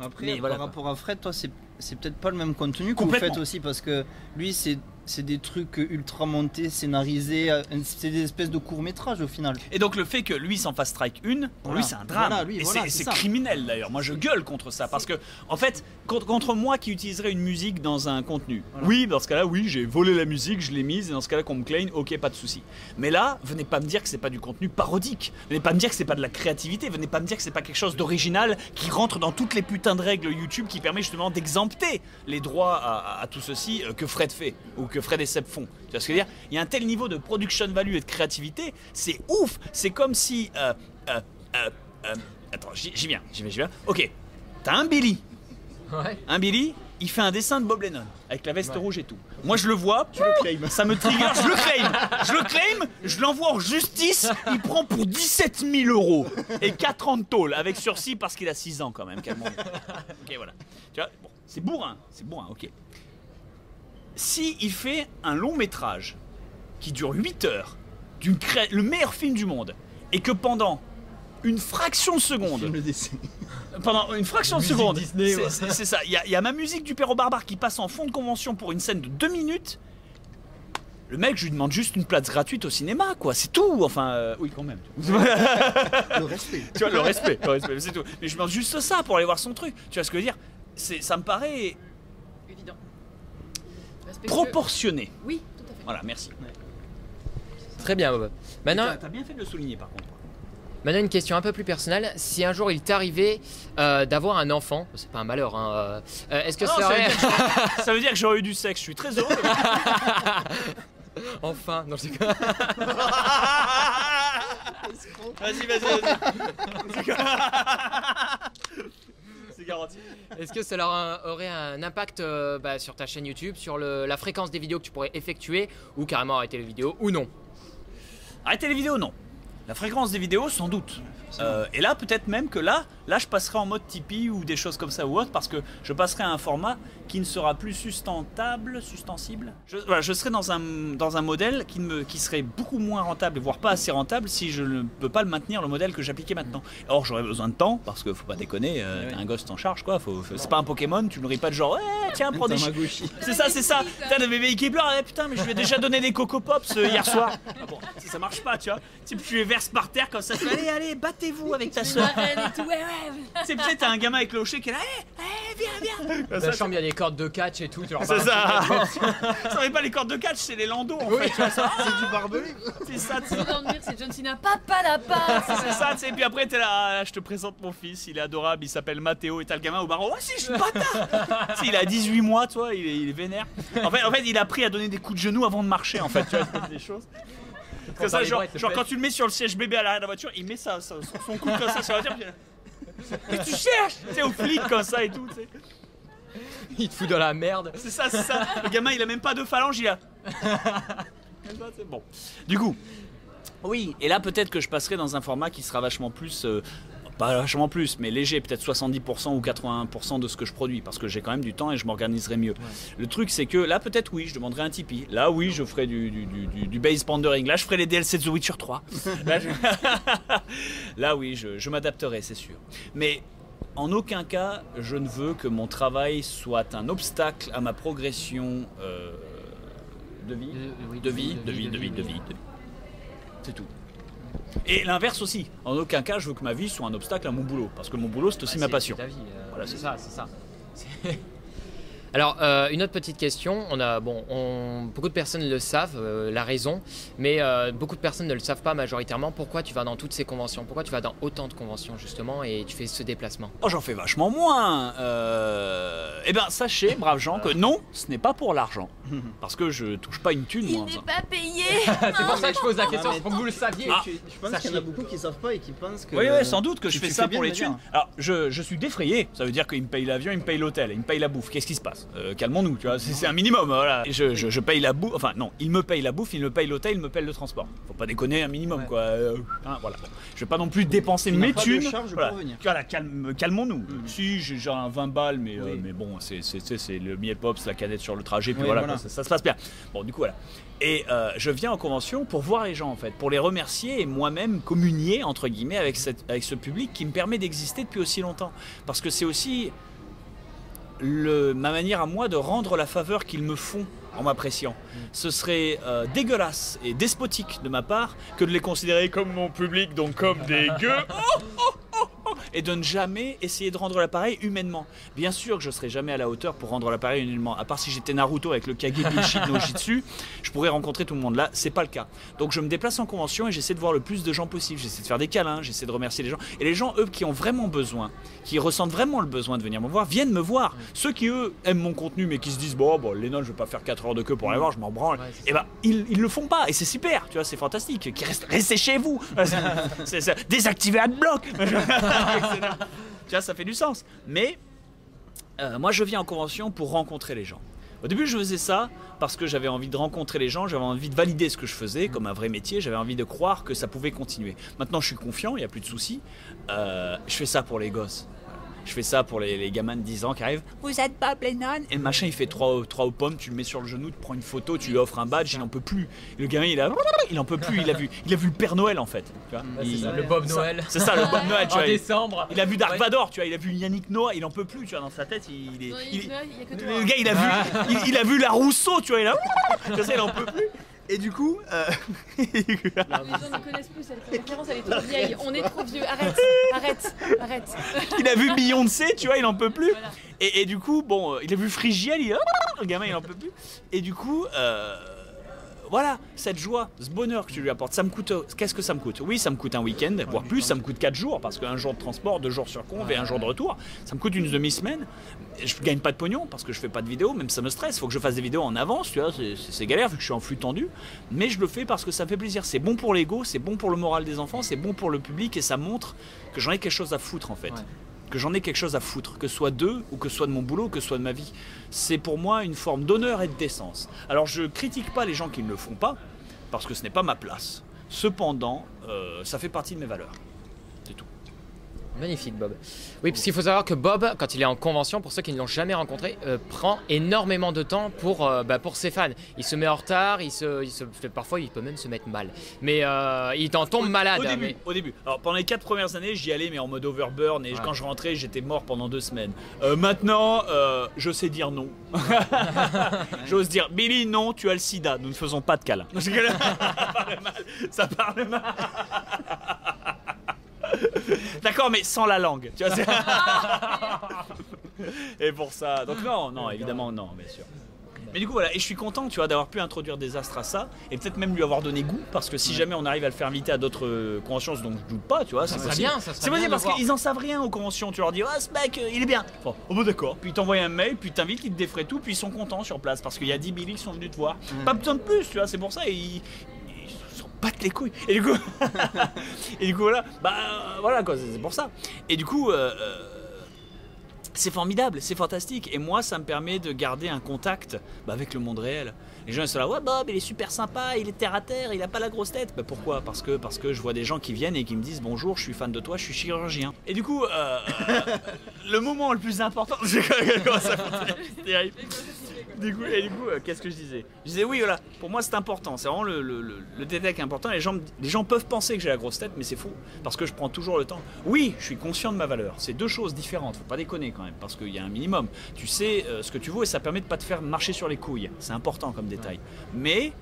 Après, mais voilà, par rapport à Fred, toi, c'est, c'est peut-être pas le même contenu que vous faites aussi, parce que lui, c'est, c'est des trucs ultra montés, scénarisés, c'est des espèces de courts-métrages au final. Et donc, le fait que lui s'en fasse strike une, pour voilà. lui, c'est un drame. Voilà, lui, et voilà, c'est, c'est, c'est criminel d'ailleurs. Moi, je gueule contre ça, parce que, en fait, contre, contre moi qui utiliserais une musique dans un contenu, voilà. oui, dans ce cas-là, oui, j'ai volé la musique, je l'ai mise, et dans ce cas-là, qu'on me claim, ok, pas de souci. Mais là, venez pas me dire que c'est pas du contenu parodique, venez pas me dire que c'est pas de la créativité, venez pas me dire que c'est pas quelque chose d'original qui rentre dans toutes les putains de règles YouTube qui permet justement d'exempter les droits à, à, à tout ceci que Fred fait. Ou que Fred et Seb font. Tu vois ce que je veux dire? Il y a un tel niveau de production value et de créativité, c'est ouf. C'est comme si... Euh, euh, euh, euh, attends, j'y, j'y viens, j'y viens, j'y viens. Ok, t'as un Billy. Ouais. Un Billy, il fait un dessin de Bob Lennon, avec la veste ouais. rouge et tout. Moi je le vois, tu le claim. Ça me trigger, je le claim. Je le claim, je l'envoie en justice, il prend pour dix-sept mille euros et quatre ans de tôle, avec sursis parce qu'il a six ans quand même. Ok, voilà. Tu vois, bon, c'est bourrin, c'est bourrin, ok. Si il fait un long métrage qui dure huit heures, d'une cré... le meilleur film du monde, et que pendant une fraction de seconde, le film le pendant une fraction de seconde, Disney, c'est, ouais. c'est, c'est ça, il y, y a ma musique du Perro Barbare qui passe en fond de convention pour une scène de deux minutes, le mec, je lui demande juste une place gratuite au cinéma, quoi, c'est tout, enfin... Euh... Oui, quand même. Le respect. Tu vois, le respect, le respect, c'est tout. Mais je lui demande juste ça pour aller voir son truc, tu vois ce que je veux dire, c'est, ça me paraît... évident. Proportionné. Oui, tout à fait. Voilà, merci. Ouais. Très bien, Bob. Maintenant, t'as, t'as bien fait de le souligner, par contre. Maintenant, une question un peu plus personnelle. Si un jour il t'arrivait euh, d'avoir un enfant, c'est pas un malheur, hein, euh, est-ce que ah ça, non, serait... ça, veut dire que ça veut dire que j'aurais eu du sexe. Je suis très heureux. Enfin, non, je sais quoi. Vas-y, vas-y, vas-y. Garantie. Est-ce que ça leur a, aurait un impact euh, bah, sur ta chaîne YouTube, sur le, la fréquence des vidéos que tu pourrais effectuer, ou carrément arrêter les vidéos, ou non? Arrêter les vidéos, non. La fréquence des vidéos, sans doute. Euh, et là, peut-être même que là, là, je passerai en mode Tipeee ou des choses comme ça ou autre, parce que je passerai à un format qui ne sera plus sustentable, sustensible. Je, voilà, je serai dans un, dans un modèle qui, me, qui serait beaucoup moins rentable, voire pas assez rentable, si je ne peux pas le maintenir, le modèle que j'appliquais maintenant. Or, j'aurais besoin de temps, parce que faut pas déconner, euh, t'as un gosse t'en charge, quoi. Faut, faut, c'est pas un Pokémon, tu nourris pas de genre, eh, tiens, prends des. C'est ça, c'est ça. T'as le bébé qui pleure, eh, putain, mais je lui ai déjà donné des Coco Pops euh, hier soir. Ah bon, si ça marche pas, tu vois. Si tu les verses par terre comme ça, tu allez, allez, battez vous avec ta soeur. C'est peut-être un gamin avec le hocher qui est là, hey, hey, viens, viens. Ça change bien les cordes de catch et tout. Tu c'est ça. Ça n'est pas les cordes de catch, c'est les landaux en oui. fait. Ah, c'est du barbelé. C'est ça. C'est dans le mur, c'est John Cena. Papa la passe. C'est ça. Et puis après, t'es là, ah, je te présente mon fils, il est adorable, il s'appelle Mathéo. Et t'as le gamin au baron. Oh si, je suis bâtard. Il a dix-huit mois, toi, il est, il est vénère. En fait, en fait, il a appris à donner des coups de genoux avant de marcher. En fait, tu vois des choses. Comme ça, genre, genre quand tu le mets sur le siège bébé à l'arrière de la voiture, il met ça, ça, son, son coude comme ça sur la voiture. Mais tu cherches, tu sais, au flic comme ça et tout, tu sais. Il te fout dans la merde. C'est ça, c'est ça. Le gamin, il a même pas de phalange, il a. C'est bon. Du coup, oui, et là peut-être que je passerai dans un format qui sera vachement plus. Euh, pas vachement plus, mais léger, peut-être soixante-dix pour cent ou quatre-vingts pour cent de ce que je produis, parce que j'ai quand même du temps et je m'organiserai mieux. Ouais. Le truc, c'est que là, peut-être, oui, je demanderai un Tipeee. Là, oui, je ferai du, du, du, du base pandering. Là, je ferai les D L C de The Witcher trois. Là, je... là oui, je, je m'adapterai, c'est sûr. Mais en aucun cas, je ne veux que mon travail soit un obstacle à ma progression euh, de vie, de vie, de vie, de vie, de vie. C'est tout. Et l'inverse aussi. En aucun cas, je veux que ma vie soit un obstacle à mon boulot, parce que mon boulot, c'est aussi ma passion. Ta vie, euh, voilà, c'est ça, c'est ça. Alors, euh, une autre petite question. On a, bon, on, beaucoup de personnes le savent, euh, la raison, mais euh, beaucoup de personnes ne le savent pas majoritairement. Pourquoi tu vas dans toutes ces conventions? Pourquoi tu vas dans autant de conventions, justement, et tu fais ce déplacement? Oh, j'en fais vachement moins. Euh... Eh bien, sachez, braves gens, que non, ce n'est pas pour l'argent. Parce que je touche pas une thune. Il n'est pas payé. C'est pour ça que je pose la question, c'est pour que vous le saviez. Ah, je pense qu'il y en a beaucoup qui ne savent pas et qui pensent que... Oui, oui, sans doute que, que je fais ça pour les thunes. Alors, je, je suis défrayé. Ça veut dire qu'il me paye l'avion, il me paye l'hôtel, il me paye la bouffe. Qu'est-ce qui se passe? Euh, calmons-nous, tu vois, c'est un minimum, voilà. Je, je, je paye la bouffe, enfin non, il me paye la bouffe, il me paye l'hôtel, il me paye le transport. Faut pas déconner, un minimum, ouais. Quoi. Euh, hein, voilà. Je vais pas non plus dépenser mes thunes. Voilà, voilà calme, calmons-nous. Mm-hmm. Si, j'ai genre vingt balles, mais, oui. euh, mais bon, c'est le miel pops, la canette sur le trajet, puis oui, voilà, voilà. Quoi, ça, ça se passe bien. Bon, du coup, voilà. Et euh, je viens en convention pour voir les gens, en fait, pour les remercier et moi-même communier, entre guillemets, avec, cette, avec ce public qui me permet d'exister depuis aussi longtemps. Parce que c'est aussi... Le, ma manière à moi de rendre la faveur qu'ils me font en m'appréciant. Ce serait euh, dégueulasse et despotique de ma part que de les considérer comme mon public, donc comme des gueux, oh, oh, oh, oh, et de ne jamais essayer de rendre l'appareil humainement. Bien sûr que je ne serai jamais à la hauteur pour rendre l'appareil humainement, à part si j'étais Naruto avec le Kage Bushi no Jitsu, je pourrais rencontrer tout le monde. Là, c'est pas le cas. Donc je me déplace en convention et j'essaie de voir le plus de gens possible. J'essaie de faire des câlins, j'essaie de remercier les gens. Et les gens, eux, qui ont vraiment besoin, qui ressentent vraiment le besoin de venir me voir, viennent me voir. Ceux qui, eux, aiment mon contenu, mais qui se disent, bon, bon Lennon, je ne vais pas faire quatre heures de queue pour aller voir, je m'en branle. Ouais, et ben bah, ils, ils le font pas, et c'est super, tu vois, c'est fantastique. Restez chez vous, désactivez AdBlock. Tu vois, ça fait du sens. Mais euh, moi, je viens en convention pour rencontrer les gens. Au début, je faisais ça parce que j'avais envie de rencontrer les gens, j'avais envie de valider ce que je faisais comme un vrai métier, j'avais envie de croire que ça pouvait continuer. Maintenant, je suis confiant, il n'y a plus de soucis. Euh, je fais ça pour les gosses. Je fais ça pour les, les gamins de dix ans qui arrivent. Vous êtes Bob Lennon. Et le machin, il fait trois aux pommes, tu le mets sur le genou, tu prends une photo, tu lui offres un badge, il n'en peut plus. Et le gamin, il a, il en peut plus, il a vu, il a vu le Père Noël en fait. Tu vois, bah, il, ça, le Bob Noël. C'est ça, le Bob Noël. Tu en vois, décembre. Il, il a vu Dark ouais. Vador, tu vois, il a vu Yannick Noah, il n'en peut plus, tu vois, dans sa tête, il, il est. Non, il, il, il y a que toi. Le gars, il a vu, il, il a vu la Rousseau, tu vois, il a, tu sais, il en peut plus. Et du coup, euh... les gens ne connaissent plus cette référence, elle est trop vieille. On est trop vieux, arrête, arrête, arrête. Il a vu Beyoncé, tu vois, il n'en peut plus. Voilà. Et, et du coup, bon, il a vu Frigiel, il... le gamin, il n'en peut plus. Et du coup, euh... voilà, cette joie, ce bonheur que tu lui apportes, ça me coûte. Qu'est-ce que ça me coûte? Oui, ça me coûte un week-end, voire plus, ça me coûte quatre jours, parce qu'un jour de transport, deux jours sur conv et un jour de retour, ça me coûte une demi-semaine. Je gagne pas de pognon parce que je fais pas de vidéos, même ça me stresse, faut que je fasse des vidéos en avance, tu vois, c'est galère vu que je suis en flux tendu, mais je le fais parce que ça me fait plaisir, c'est bon pour l'ego, c'est bon pour le moral des enfants, c'est bon pour le public et ça montre que j'en ai quelque chose à foutre en fait, ouais. Que j'en ai quelque chose à foutre, que ce soit d'eux ou que ce soit de mon boulot, que ce soit de ma vie. C'est pour moi une forme d'honneur et de décence. Alors je critique pas les gens qui ne le font pas parce que ce n'est pas ma place, cependant euh, ça fait partie de mes valeurs. Magnifique Bob. Oui, parce qu'il faut savoir que Bob, quand il est en convention, pour ceux qui ne l'ont jamais rencontré, euh, prend énormément de temps pour, euh, bah, pour ses fans. Il se met en retard, il se, il se, parfois il peut même se mettre mal. Mais euh, il en tombe au, malade. Au début, mais... au début. Alors pendant les quatre premières années, j'y allais mais en mode overburn et ouais. Quand je rentrais, j'étais mort pendant deux semaines. Euh, maintenant, euh, je sais dire non. J'ose dire, Billy, non, tu as le sida, nous ne faisons pas de câlin. Ça parle mal. Ça parle mal. D'accord, mais sans la langue. Tu vois, et pour ça. Donc non, non, évidemment non, bien sûr. Mais du coup voilà, et je suis content, tu vois, d'avoir pu introduire Desastre à ça et peut-être même lui avoir donné goût, parce que si jamais on arrive à le faire inviter à d'autres conventions, donc je doute pas, tu vois, c'est possible. C'est possible parce qu'ils en savent rien aux conventions. Tu leur dis, oh ce mec, il est bien. Bon, oh, bon d'accord. Puis ils t'envoient un mail, puis t'invites, ils te défraient tout, puis ils sont contents sur place parce qu'il y a dix Billy qui sont venus te voir. Pas besoin de plus, tu vois, c'est pour ça. Ils battent les couilles et du coup et du coup voilà bah euh, voilà quoi, c'est pour ça. Et du coup euh, euh, C'est formidable, c'est fantastique. Et moi, ça me permet de garder un contact bah, avec le monde réel. Les gens ils sont là, ouais Bob, il est super sympa, il est terre à terre, il a pas la grosse tête. Bah pourquoi? Parce que parce que je vois des gens qui viennent et qui me disent bonjour, je suis fan de toi, je suis chirurgien. Et du coup, euh, euh, le moment le plus important, j'ai commencé à foutre, c'est terrible. Du coup, et du coup, euh, qu'est-ce que je disais? Je disais oui, voilà. Pour moi, c'est important. C'est vraiment le, le, le, le détail qui est important. Les gens, les gens peuvent penser que j'ai la grosse tête, mais c'est faux parce que je prends toujours le temps. Oui, je suis conscient de ma valeur. C'est deux choses différentes. Faut pas déconner quand même, parce qu'il y a un minimum. Tu sais euh, ce que tu vaux et ça permet de pas te faire marcher sur les couilles. C'est important comme détail. Mais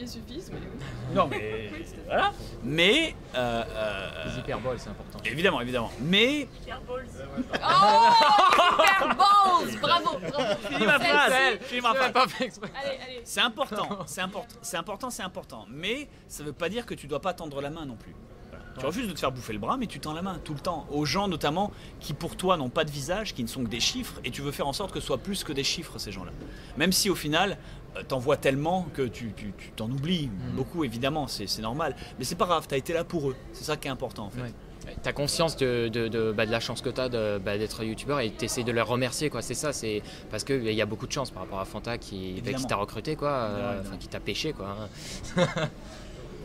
il suffit, mais... non mais voilà. Mais euh, euh... les hyperboles, c'est important. Évidemment, évidemment. Mais hyperboles. Oh, hyperboles, bravo, bravo. Finis ma phrase. Finis ma phrase. Allez, allez. C'est important, c'est important, c'est important, c'est important. Mais ça veut pas dire que tu dois pas tendre la main non plus. Tu refuses de te faire bouffer le bras, mais tu tends la main tout le temps. Aux gens notamment qui pour toi n'ont pas de visage, qui ne sont que des chiffres, et tu veux faire en sorte que ce soit plus que des chiffres ces gens-là. Même si au final, euh, t'en vois tellement que tu t'en oublies. Mmh. Beaucoup évidemment, c'est normal. Mais c'est pas grave, t'as été là pour eux. C'est ça qui est important en fait. Ouais. T'as conscience de, de, de, bah, de la chance que t'as d'être bah, youtubeur et t'essayes de leur remercier quoi, c'est ça, c'est parce qu'il y a beaucoup de chance par rapport à Fanta qui, bah, qui t'a recruté quoi, euh, qui t'a pêché quoi.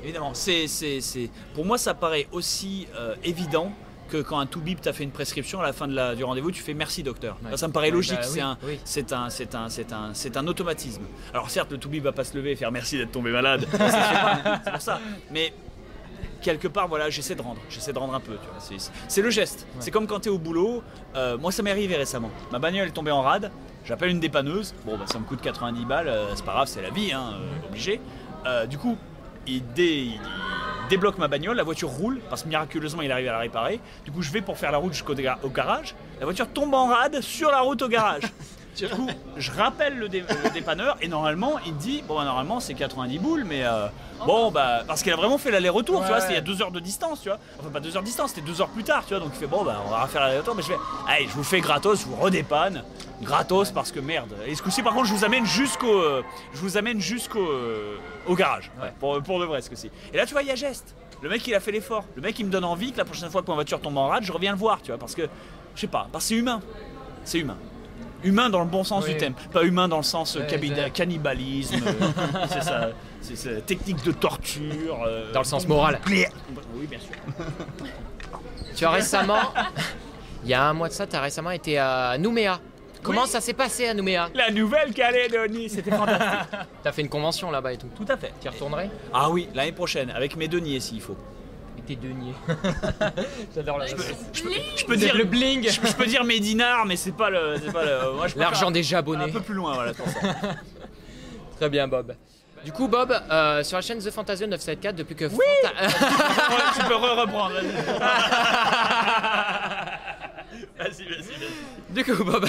Évidemment, c'est, c'est, c'est... pour moi ça paraît aussi euh, évident que quand un toubib t'a fait une prescription à la fin de la, du rendez-vous, tu fais merci docteur. Ouais. Enfin, ça me paraît logique, bah, bah, oui, c'est un, oui. un, un, un, un automatisme. Alors certes, le toubib va pas se lever et faire merci d'être tombé malade, c'est pour ça, mais quelque part voilà, j'essaie de rendre, j'essaie de rendre un peu. C'est le geste, ouais. C'est comme quand t'es au boulot, euh, moi ça m'est arrivé récemment, ma bagnole est tombée en rade, j'appelle une dépanneuse, bon bah ça me coûte quatre-vingt-dix balles, euh, c'est pas grave, c'est la vie, hein, euh, obligé. Euh, du coup, Il, dé, il débloque ma bagnole, la voiture roule parce que miraculeusement il arrive à la réparer. Du coup je vais pour faire la route jusqu'au garage, la voiture tombe en rade sur la route au garage. Du coup je rappelle le, dé, le dépanneur et normalement il me dit bon bah, normalement c'est quatre-vingt-dix boules mais euh, bon bah parce qu'il a vraiment fait l'aller-retour, ouais, tu vois, ouais. C'était il y a deux heures de distance, tu vois, enfin pas deux heures de distance, c'était deux heures plus tard, tu vois, donc il fait bon bah on va refaire l'aller-retour, mais je fais allez je vous fais gratos, je vous redépanne. Gratos parce que merde. Et ce coup-ci, par contre, je vous amène jusqu'au, euh, je vous amène jusqu'au, euh, au garage. Ouais. Pour, pour de vrai, ce coup-ci. Et là, tu vois, il y a geste. Le mec, il a fait l'effort. Le mec, il me donne envie que la prochaine fois que ma voiture tombe en rade, je reviens le voir, tu vois, parce que, je sais pas, parce que c'est humain. C'est humain. Humain dans le bon sens oui. du thème. Pas humain dans le sens euh, cabida, cannibalisme, euh, c'est ça, c'est ça, technique de torture. Euh, dans le sens moral. Oui, bien sûr. Tu as récemment, il y a un mois de ça, tu as récemment été à Nouméa. Comment oui. ça s'est passé à Nouméa? La Nouvelle-Calédonie, c'était fantastique. T'as fait une convention là-bas et tout? Tout à fait. T'y retournerais? Ah oui, l'année prochaine, avec mes deniers s'il faut. Avec tes deniers. J'adore la chanson. Je, je, je peux dire le bling. Je, je peux dire mes dinars, mais c'est pas le. L'argent des abonnés. Un peu plus loin, voilà. Très bien, Bob. Du coup, Bob, euh, sur la chaîne The Fantasio neuf cent soixante-quatorze, depuis que. Oui. Fanta... tu peux re-reprendre. Vas-y, vas-y, vas-y. Du coup, Bob,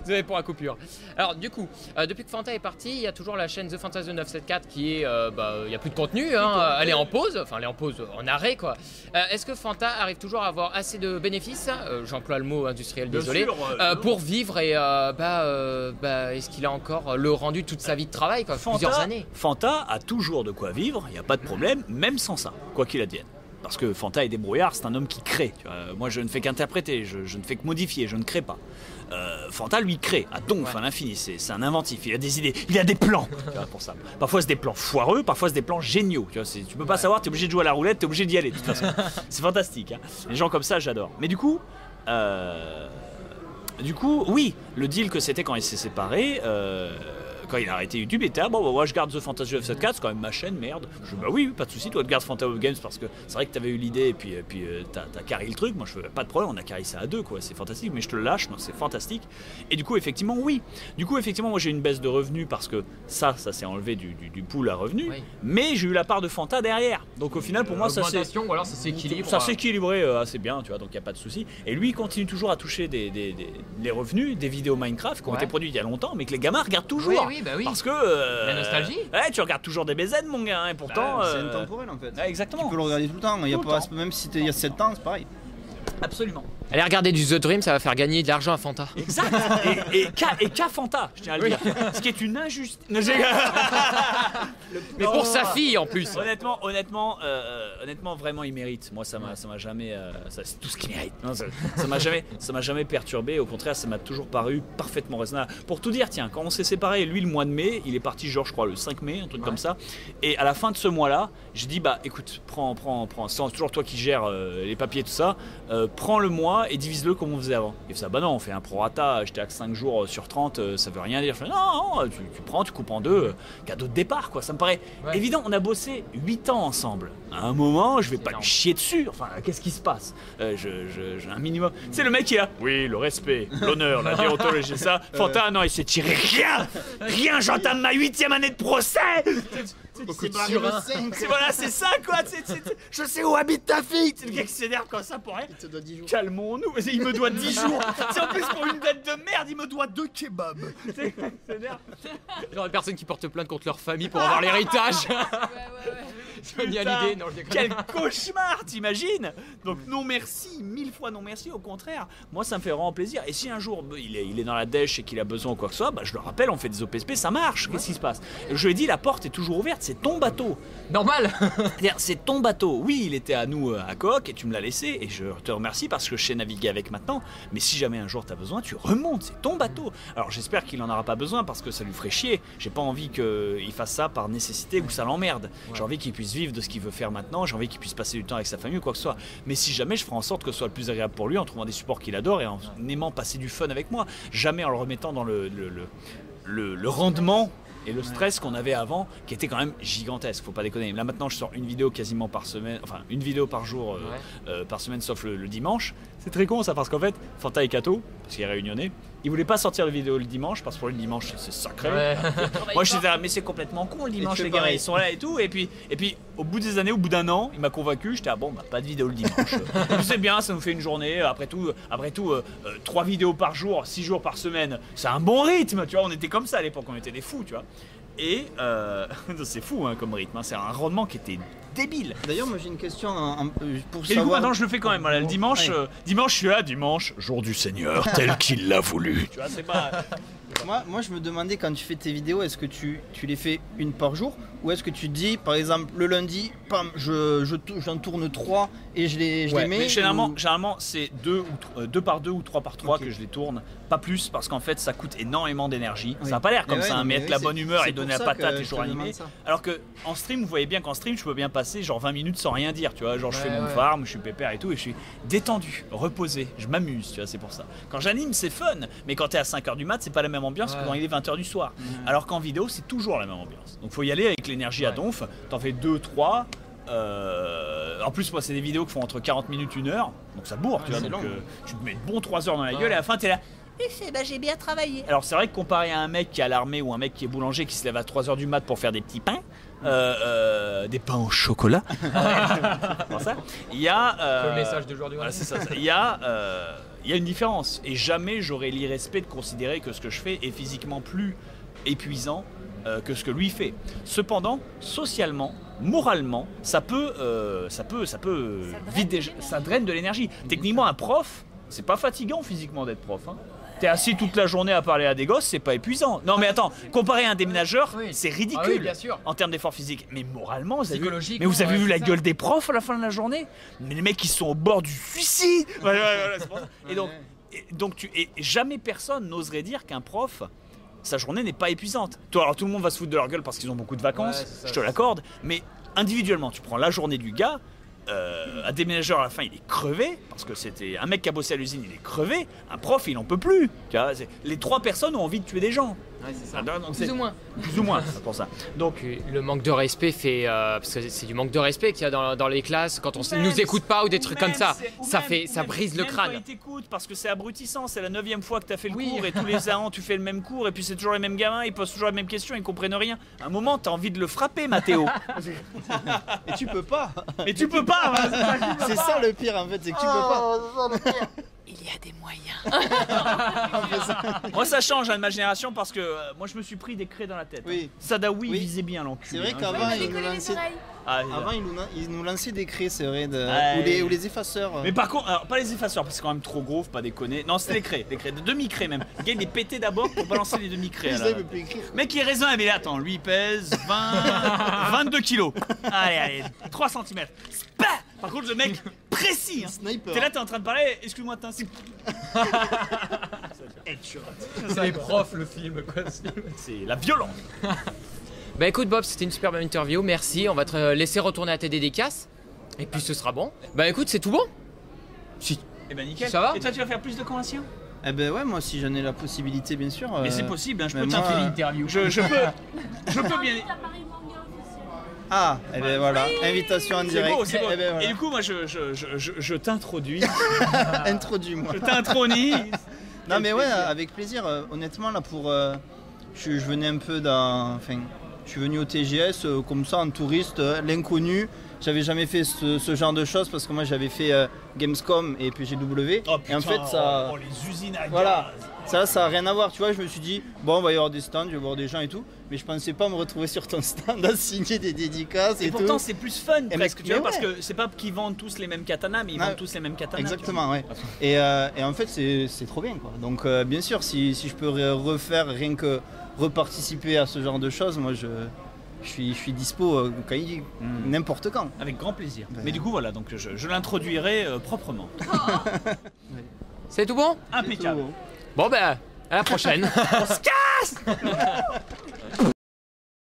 désolé pour la coupure. Alors, du coup, euh, depuis que Fanta est parti, il y a toujours la chaîne The Fantasio neuf cent soixante-quatorze qui est. Euh, bah, il n'y a plus de contenu, hein, elle est en pause, enfin, elle est en pause, en arrêt, quoi. Euh, Est-ce que Fanta arrive toujours à avoir assez de bénéfices, euh, j'emploie le mot industriel, désolé, sûr, euh, euh, pour vivre et. Euh, bah, euh, bah est-ce qu'il a encore le rendu toute sa vie de travail, quoi, Fanta, plusieurs années? Fanta a toujours de quoi vivre, il n'y a pas de problème, même sans ça, quoi qu'il advienne. Parce que Fanta est débrouillard, c'est un homme qui crée. Tu vois. Moi, je ne fais qu'interpréter, je, je ne fais que modifier, je ne crée pas. Euh, Fanta, lui, crée à donf, ouais. à l'infini. C'est un inventif, il a des idées, il a des plans. Tu vois, pour ça. Parfois, c'est des plans foireux, parfois, c'est des plans géniaux. Tu vois, tu peux pas ouais. savoir, tu es obligé de jouer à la roulette, tu es obligé d'y aller. De toute façon, c'est fantastique. Hein. Les gens comme ça, j'adore. Mais du coup, euh, du coup, oui, le deal que c'était quand il s'est séparé. Euh, Quand il a arrêté YouTube, il était ah bon, bah, moi je garde The Fantasio neuf cent soixante-quatorze, c'est quand même ma chaîne, merde. Je dis bah oui, pas de soucis, toi tu gardes Fantasy of Games parce que c'est vrai que t'avais eu l'idée et puis, et puis euh, t'as carré le truc. Moi je fais pas de problème, on a carré ça à deux, quoi, c'est fantastique, mais je te le lâche, c'est fantastique. Et du coup, effectivement, oui. Du coup, effectivement, moi j'ai eu une baisse de revenus parce que ça, ça s'est enlevé du, du, du pool à revenus, oui. mais j'ai eu la part de Fanta derrière. Donc au final, pour euh, moi, ça s'est. Ça s'est équilibré euh, assez bien, tu vois, donc il n'y a pas de souci. Et lui, il continue toujours à toucher des, des, des, des revenus, des vidéos Minecraft qui ouais. ont été produites il y a longtemps, mais que les gamins regardent toujours. Oui, oui. Bah oui. Parce que euh, la nostalgie. Ouais, tu regardes toujours des B Z mon gars, hein, et pourtant bah, c'est intemporel en fait. Ouais, exactement. Tu peux le regarder tout le temps, il y a pas, même si il y a sept ans, c'est pareil. Absolument. Allez regarder du The Dream, ça va faire gagner de l'argent à Fanta. Exact. Et, et, et qu'à Fanta, je tiens à le dire. Ce qui est une injustice. Mais pour oh, sa fille en plus. Honnêtement, honnêtement, euh, honnêtement, vraiment, il mérite. Moi, ça m'a, ça m'a jamais, euh, c'est tout ce qu'il mérite. Non, ça, ça m'a jamais, ça m'a jamais perturbé. Au contraire, ça m'a toujours paru parfaitement raisonnable. Pour tout dire, tiens, quand on s'est séparés, lui le mois de mai, il est parti, genre, je crois, le cinq mai, un truc ouais. comme ça. Et à la fin de ce mois-là, j'ai dit, bah, écoute, prends, prends, prends. C'est toujours toi qui gères euh, les papiers, tout ça. Euh, prends le mois et divise-le comme on faisait avant. Et ça, bah non, on fait un prorata, j'étais à cinq jours sur trente, ça veut rien dire. Je fais, non, non tu, tu prends, tu coupes en deux, cadeau de départ, quoi. Ça me paraît ouais. évident. On a bossé huit ans ensemble. À un moment, je vais pas énorme. te chier dessus. Enfin, qu'est-ce qui se passe euh, je, je, je, un minimum. Mmh. C'est le mec qui a, oui, le respect, l'honneur, la déontologie, ça. Fanta, non, il s'est tiré rien, rien, j'entame ma huitième année de procès. C'est voilà, c'est ça quoi. T'sais, t'sais, t'sais, je sais où habite ta fille. C'est le gars qui s'énerve comme ça pour rien. Calmons-nous. Il me doit dix jours. C'est en plus pour une dette de merde, il me doit deux kebabs. C'est énerve. Genre les personnes qui portent plainte contre leur famille pour avoir l'héritage. Ouais, ouais, ouais. Putain, non, quel cauchemar, t'imagines? Donc non merci, mille fois non merci, au contraire. Moi ça me fait vraiment plaisir. Et si un jour il est, il est dans la dèche et qu'il a besoin ou quoi que ce soit, bah, je le rappelle, on fait des O P S P, ça marche. Qu'est-ce qui se passe? Je lui ai dit la porte est toujours ouverte, c'est ton bateau. Normal. C'est ton bateau. Oui, il était à nous à Coq et tu me l'as laissé et je te remercie parce que je sais naviguer avec maintenant. Mais si jamais un jour t'as besoin, tu remontes, c'est ton bateau. Alors j'espère qu'il en aura pas besoin parce que ça lui ferait chier. J'ai pas envie qu'il fasse ça par nécessité ou que ça l'emmerde. J'ai envie qu'il puisse vivre de ce qu'il veut faire maintenant, j'ai envie qu'il puisse passer du temps avec sa famille ou quoi que ce soit. Mais si jamais, je ferai en sorte que ce soit le plus agréable pour lui en trouvant des supports qu'il adore et en aimant passer du fun avec moi. Jamais en le remettant dans le, le, le, le, le rendement et le stress qu'on avait avant, qui était quand même gigantesque, faut pas déconner. Là maintenant je sors une vidéo quasiment par semaine, enfin une vidéo par jour euh, ouais. euh, par semaine sauf le, le dimanche. C'est très con ça parce qu'en fait Fanta et Kato, parce qu'il est réunionné, il voulait pas sortir la vidéo le dimanche parce que pour lui le dimanche c'est sacré. Ouais. Moi je disais mais c'est complètement con le dimanche les gars, ils sont là et tout. Et puis, et puis au bout des années, au bout d'un an, il m'a convaincu, j'étais ah bon bah pas de vidéo le dimanche. Tu sais bien, ça nous fait une journée, après tout, après tout euh, euh, trois vidéos par jour, six jours par semaine, c'est un bon rythme, tu vois, on était comme ça à l'époque, on était des fous, tu vois. Et euh, c'est fou hein, comme rythme, hein, c'est un rendement qui était débile. D'ailleurs moi j'ai une question un, un, pour savoir... Et du coup maintenant je le fais quand même, voilà, le dimanche, ouais. euh, dimanche je suis là, dimanche, jour du Seigneur, tel qu'il l'a voulu. Tu vois, c'est pas... Moi, moi je me demandais quand tu fais tes vidéos, est-ce que tu, tu les fais une par jour ou est-ce que tu dis par exemple le lundi, pam, je, je, j'en tourne trois et je les, je ouais, les mets mais généralement, ou... généralement c'est deux par deux ou trois par trois que je les tourne, pas plus parce qu'en fait ça coûte énormément d'énergie, oui. Ça n'a pas l'air comme mais ça, ouais, hein, mais mettre la bonne humeur et donner la patate les jours animés. Alors que en stream vous voyez bien qu'en stream je peux bien passer genre vingt minutes sans rien dire, tu vois, genre ouais, je fais ouais. mon farm, je suis pépère et tout et je suis détendu, reposé, je m'amuse, tu vois, c'est pour ça. Quand j'anime c'est fun, mais quand t'es à cinq heures du mat c'est pas la même ambiance ouais. que quand il est vingt heures du soir. Mmh. Alors qu'en vidéo, c'est toujours la même ambiance. Donc faut y aller avec l'énergie ouais. à donf. T'en fais deux, trois. Euh... En plus, moi, c'est des vidéos qui font entre quarante minutes, une heure. Donc ça bourre, ouais, tu vois. Donc, euh, tu te mets de bons trois heures dans la gueule ouais. et à la fin, t'es là. Bah, j'ai bien travaillé. Alors c'est vrai que comparé à un mec qui est à l'armée ou un mec qui est boulanger qui se lève à trois heures du mat pour faire des petits pains, euh, euh, des pains au chocolat, il y a. Euh, le message de aujourd'hui. Voilà, c'est ça. Il y a. Euh, Il y a une différence et jamais j'aurais l'irrespect de considérer que ce que je fais est physiquement plus épuisant euh, que ce que lui fait. Cependant, socialement, moralement, ça peut, euh, ça peut, ça peut ça vider, ça draine de l'énergie. Techniquement, un prof, c'est pas fatigant physiquement d'être prof. Hein. T'es assis toute la journée à parler à des gosses, c'est pas épuisant. Non mais attends, comparé à un déménageur, oui. c'est ridicule ah oui, bien sûr. En termes d'effort physique. Mais moralement, vous avez vu, mais vous avez ouais, vu la ça. gueule des profs à la fin de la journée. Mais les mecs, ils sont au bord du suicide. Voilà, voilà, c'est pour ça. Et donc, et, donc tu, et jamais personne n'oserait dire qu'un prof, sa journée n'est pas épuisante. Toi, alors tout le monde va se foutre de leur gueule parce qu'ils ont beaucoup de vacances. Ouais, ça, je te l'accorde. Mais individuellement, tu prends la journée du gars. Euh, un déménageur à la fin il est crevé parce que c'était un mec qui a bossé à l'usine, il est crevé, un prof il en peut plus, tu vois, les trois personnes ont envie de tuer des gens. Ouais, ça. Ah, donc, plus ou moins. Plus ou moins, c'est pour ça. Donc le manque de respect fait, euh, parce que c'est du manque de respect qu'il y a dans, dans les classes quand on ne nous écoute pas ou des trucs comme ça. Ça même, fait, ça même, brise même le crâne. Quand ils t'écoutent parce que c'est abrutissant. C'est la neuvième fois que tu as fait le oui. cours et tous les ans tu fais le même cours et puis c'est toujours les mêmes gamins, ils posent toujours les mêmes questions, ils comprennent rien. À un moment t'as envie de le frapper, Mathéo. Et tu peux pas. Et tu peux pas. C'est ça le pire en fait, c'est que tu peux pas. Il y a des moyens. Moi ça change à ma génération parce que euh, moi je me suis pris des craies dans la tête. Oui. Sadawi oui. visait bien l'enculé. C'est vrai hein, qu'avant il, lançait... ah, Avant, il, nous... il nous lançait des craies, c'est vrai, de... ah, ou, les... ou les effaceurs. Mais par contre, alors, pas les effaceurs parce que c'est quand même trop gros, faut pas déconner. Non, c'était les craies, les craies, de demi-craies même. Le gars il les pétait d'abord pour balancer les demi-craies. Mec il est raisonnable, mais attends, lui il pèse vingt... vingt-deux kilos. Allez, allez, trois centimètres. Bah par contre, le mec précis. Hein. Sniper. T'es là, t'es en train de parler. Excuse-moi, t'as un sniper. C'est les profs, le film, quoi. C'est la violence. Bah écoute, Bob, c'était une superbe interview. Merci. On va te laisser retourner à tes dédicaces. Et puis ce sera bon. Bah écoute, c'est tout bon. Si. Eh ben nickel. Ça va. Et toi, tu vas faire plus de conventions? Eh ben ouais, moi si j'en ai la possibilité, bien sûr. Mais euh... c'est possible. Hein, je peux tenter l'interview. Je, je peux. Je peux bien. Ah, et ben voilà, oui invitation en direct. Beau, beau. Et, ben voilà. Et du coup, moi, je, je, je, je, je t'introduis. Introduis-moi. Je t'intronis. Non, mais plaisir. Ouais, avec plaisir. Euh, honnêtement, là, pour. Euh, je, je venais un peu dans. Enfin, je suis venu au T G S euh, comme ça, en touriste, euh, l'inconnu. J'avais jamais fait ce, ce genre de choses parce que moi, j'avais fait euh, Gamescom et P G W. Oh, putain, et en fait, ça. Oh, les usines à gaz. Voilà. Ça, ça n'a rien à voir, tu vois, je me suis dit, bon, il va y avoir des stands, je vais voir des gens et tout, mais je pensais pas me retrouver sur ton stand à signer des dédicaces et, et tout. Et pourtant, c'est plus fun et presque, tu vois, ouais. Parce que c'est pas qu'ils vendent tous les mêmes katanas, mais ils ah, vendent tous les mêmes katanas. Exactement, ouais. Et, euh, et en fait, c'est trop bien, quoi. Donc, euh, bien sûr, si, si je peux refaire, rien que reparticiper à ce genre de choses, moi, je... Je suis, je suis dispo euh, quand il dit, mm. n'importe quand. Avec grand plaisir. Ben... Mais du coup, voilà, donc je, je l'introduirai euh, proprement. C'est tout bon? Impeccable. Tout bon. Bon ben, à la prochaine. On se casse.